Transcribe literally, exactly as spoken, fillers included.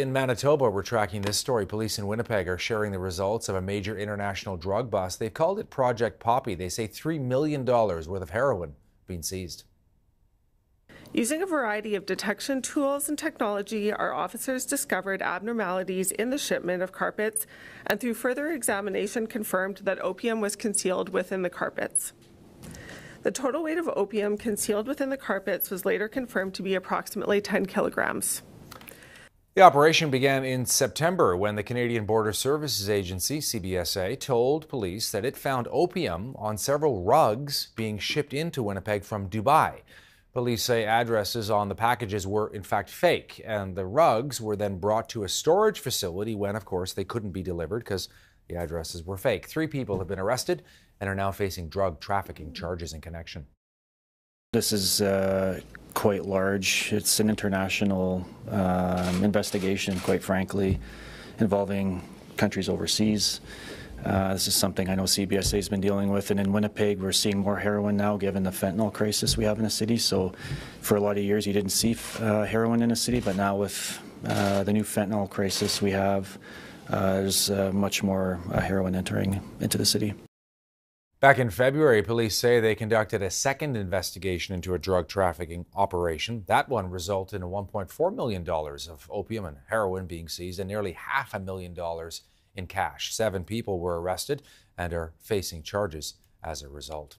In Manitoba, we're tracking this story. Police in Winnipeg are sharing the results of a major international drug bust. They've called it Project Poppy. They say three million dollars worth of heroin being seized. Using a variety of detection tools and technology, our officers discovered abnormalities in the shipment of carpets and through further examination confirmed that opium was concealed within the carpets. The total weight of opium concealed within the carpets was later confirmed to be approximately ten kilograms. The operation began in September when the Canadian Border Services Agency, C B S A, told police that it found opium on several rugs being shipped into Winnipeg from Dubai. Police say addresses on the packages were, in fact, fake, and the rugs were then brought to a storage facility when, of course, they couldn't be delivered because the addresses were fake. Three people have been arrested and are now facing drug trafficking charges in connection. This is uh, quite large. It's an international um, investigation, quite frankly, involving countries overseas. Uh, this is something I know C B S A has been dealing with, and in Winnipeg we're seeing more heroin now given the fentanyl crisis we have in the city. So for a lot of years you didn't see uh, heroin in the city, but now with uh, the new fentanyl crisis we have, uh, there's uh, much more uh, heroin entering into the city. Back in February, police say they conducted a second investigation into a drug trafficking operation. That one resulted in one point four million dollars of opium and heroin being seized and nearly half a million dollars in cash. Seven people were arrested and are facing charges as a result.